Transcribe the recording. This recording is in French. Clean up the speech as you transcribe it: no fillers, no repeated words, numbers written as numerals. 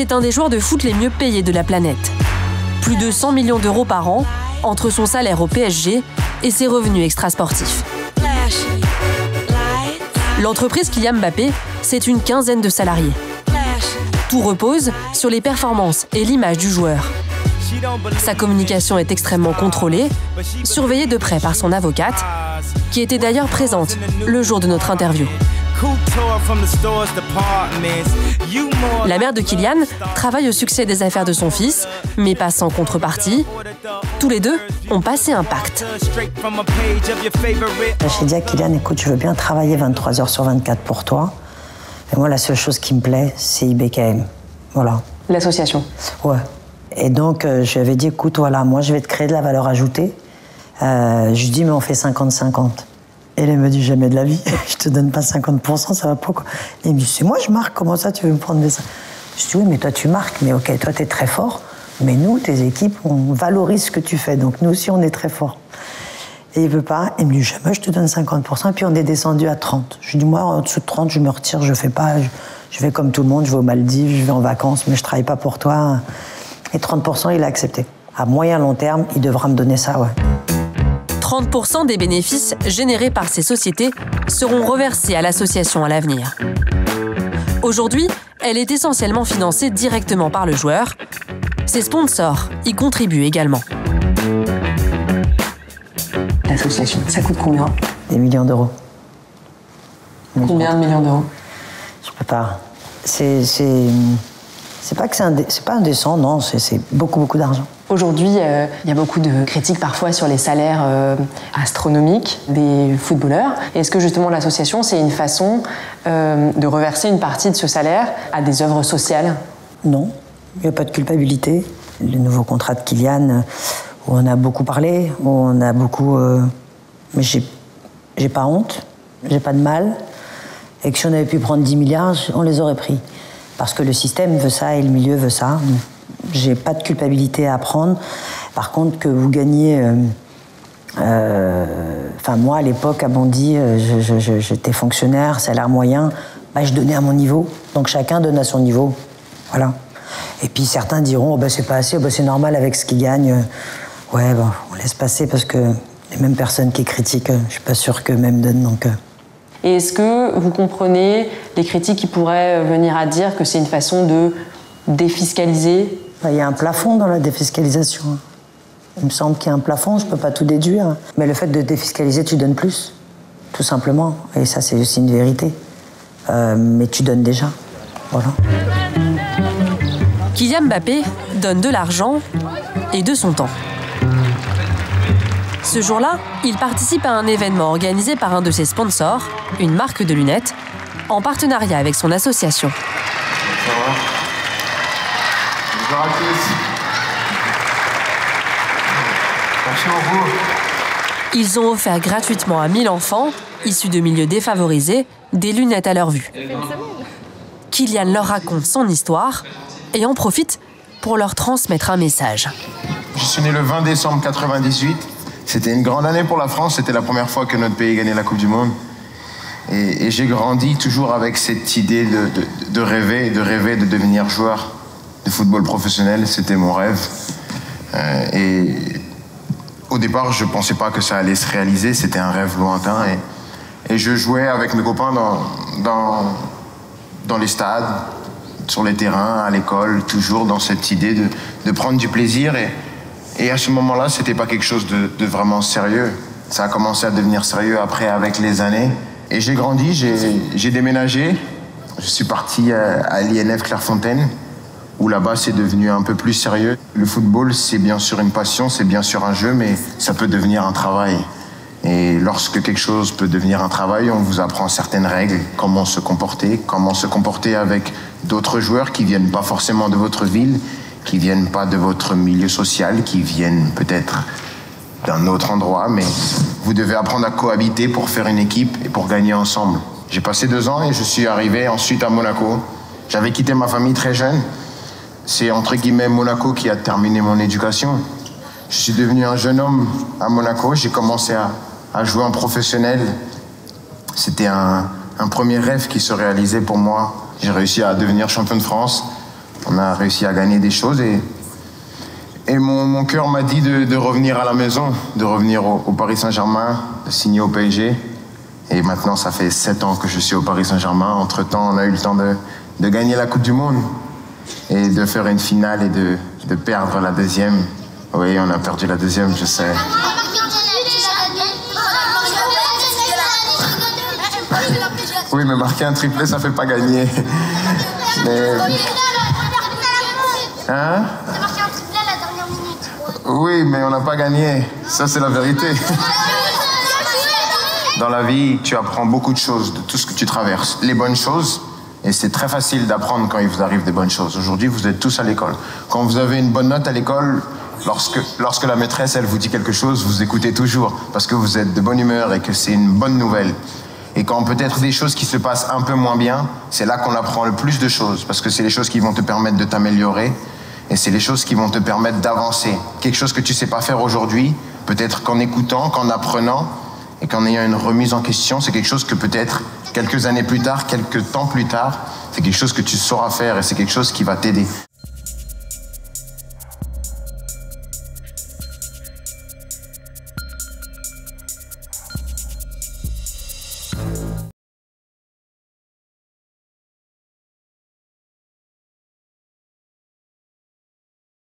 c'est un des joueurs de foot les mieux payés de la planète. Plus de 100 millions d'euros par an, entre son salaire au PSG et ses revenus extrasportifs. L'entreprise Kylian Mbappé, c'est une quinzaine de salariés. Tout repose sur les performances et l'image du joueur. Sa communication est extrêmement contrôlée, surveillée de près par son avocate, qui était d'ailleurs présente le jour de notre interview. La mère de Kylian travaille au succès des affaires de son fils, mais pas sans contrepartie. Tous les deux ont passé un pacte. J'ai dit à Kylian, écoute, je veux bien travailler 23 heures sur 24 pour toi. Et moi, la seule chose qui me plaît, c'est IBKM. Voilà. L'association. Ouais. Et donc, je lui avais dit, écoute, voilà, moi, je vais te créer de la valeur ajoutée. Je lui dis, mais on fait 50-50. Et elle me dit, jamais de la vie, je te donne pas 50%, ça va pas quoi. Et elle me dit, c'est moi, je marque, comment ça, tu veux me prendre des 50%? Je dis, oui, mais toi, tu marques, mais ok, toi, t'es très fort, mais nous, tes équipes, on valorise ce que tu fais, donc nous aussi, on est très fort. Et il veut pas, il me dit, jamais, je te donne 50%, et puis on est descendu à 30. Je dis, moi, en dessous de 30, je me retire, je fais pas, je vais comme tout le monde, je vais aux Maldives, je vais en vacances, mais je travaille pas pour toi. Et 30%, il a accepté. À moyen, long terme, il devra me donner ça, ouais. 30% des bénéfices générés par ces sociétés seront reversés à l'association à l'avenir. Aujourd'hui, elle est essentiellement financée directement par le joueur. Ses sponsors y contribuent également. L'association, ça coûte combien? Des millions d'euros. Combien de millions d'euros? Je peux pas. C'est pas que c'est pas indécent, non, c'est beaucoup d'argent. Aujourd'hui, il y a beaucoup de critiques parfois sur les salaires astronomiques des footballeurs. Est-ce que justement l'association, c'est une façon de reverser une partie de ce salaire à des œuvres sociales? Non, il n'y a pas de culpabilité. Le nouveau contrat de Kylian, où on a beaucoup parlé, où on a beaucoup... mais j'ai pas honte, j'ai pas de mal. Et que si on avait pu prendre 10 milliards, on les aurait pris. Parce que le système veut ça et le milieu veut ça. J'ai pas de culpabilité à prendre. Par contre, que vous gagnez... Enfin, moi, à l'époque, à Bondy, j'étais fonctionnaire, salaire moyen. Bah, je donnais à mon niveau. Donc, chacun donne à son niveau. Voilà. Et puis, certains diront, oh, bah, c'est pas assez, oh, bah, c'est normal avec ce qu'ils gagnent. Ouais, bah, on laisse passer parce que les mêmes personnes qui critiquent, je suis pas sûr qu'eux-mêmes donnent. Donc, Et est-ce que vous comprenez les critiques qui pourraient venir à dire que c'est une façon de défiscaliser? Il y a un plafond dans la défiscalisation. Il me semble qu'il y a un plafond, je ne peux pas tout déduire. Mais le fait de défiscaliser, tu donnes plus, tout simplement. Et ça, c'est aussi une vérité. Mais tu donnes déjà. Voilà. Kylian Mbappé donne de l'argent et de son temps. Ce jour-là, il participe à un événement organisé par un de ses sponsors, une marque de lunettes, en partenariat avec son association. Bonjour à tous. Merci beaucoup. Ils ont offert gratuitement à 1000 enfants, issus de milieux défavorisés, des lunettes à leur vue. Kylian leur raconte son histoire et en profite pour leur transmettre un message. Je suis né le 20 décembre 1998. C'était une grande année pour la France. C'était la première fois que notre pays gagnait la Coupe du Monde. Et j'ai grandi toujours avec cette idée de rêver de devenir joueur. Le football professionnel, c'était mon rêve. Et au départ, je ne pensais pas que ça allait se réaliser. C'était un rêve lointain. Et je jouais avec mes copains dans les stades, sur les terrains, à l'école, toujours dans cette idée de prendre du plaisir. Et à ce moment-là, ce n'était pas quelque chose de vraiment sérieux. Ça a commencé à devenir sérieux après, avec les années. Et j'ai grandi, j'ai déménagé. Je suis parti à l'INF Clairefontaine, où là-bas, c'est devenu un peu plus sérieux. Le football, c'est bien sûr une passion, c'est bien sûr un jeu, mais ça peut devenir un travail. Et lorsque quelque chose peut devenir un travail, on vous apprend certaines règles, comment se comporter avec d'autres joueurs qui ne viennent pas forcément de votre ville, qui ne viennent pas de votre milieu social, qui viennent peut-être d'un autre endroit, mais vous devez apprendre à cohabiter pour faire une équipe et pour gagner ensemble. J'ai passé 2 ans et je suis arrivé ensuite à Monaco. J'avais quitté ma famille très jeune. C'est entre guillemets Monaco qui a terminé mon éducation. Je suis devenu un jeune homme à Monaco. J'ai commencé à jouer en professionnel. C'était un premier rêve qui se réalisait pour moi. J'ai réussi à devenir champion de France. on a réussi à gagner des choses et mon cœur m'a dit de revenir à la maison, de revenir au Paris Saint-Germain, de signer au PSG. Et maintenant, ça fait 7 ans que je suis au Paris Saint-Germain. Entre-temps, on a eu le temps de gagner la Coupe du Monde et de faire une finale et de perdre la deuxième. Oui, on a perdu la deuxième, je sais. Oui, mais marquer un triplé, ça ne fait pas gagner. Mais... Hein? Oui, mais on n'a pas gagné. Ça, c'est la vérité. Dans la vie, tu apprends beaucoup de choses, de tout ce que tu traverses. Les bonnes choses, et c'est très facile d'apprendre quand il vous arrive des bonnes choses. Aujourd'hui, vous êtes tous à l'école. Quand vous avez une bonne note à l'école, lorsque la maîtresse, elle vous dit quelque chose, vous écoutez toujours, parce que vous êtes de bonne humeur et que c'est une bonne nouvelle. Et quand peut-être des choses qui se passent un peu moins bien, c'est là qu'on apprend le plus de choses, parce que c'est les choses qui vont te permettre de t'améliorer, et c'est les choses qui vont te permettre d'avancer. Quelque chose que tu ne sais pas faire aujourd'hui, peut-être qu'en écoutant, qu'en apprenant, et qu'en ayant une remise en question, c'est quelque chose que peut-être quelques années plus tard, quelques temps plus tard, c'est quelque chose que tu sauras faire et c'est quelque chose qui va t'aider.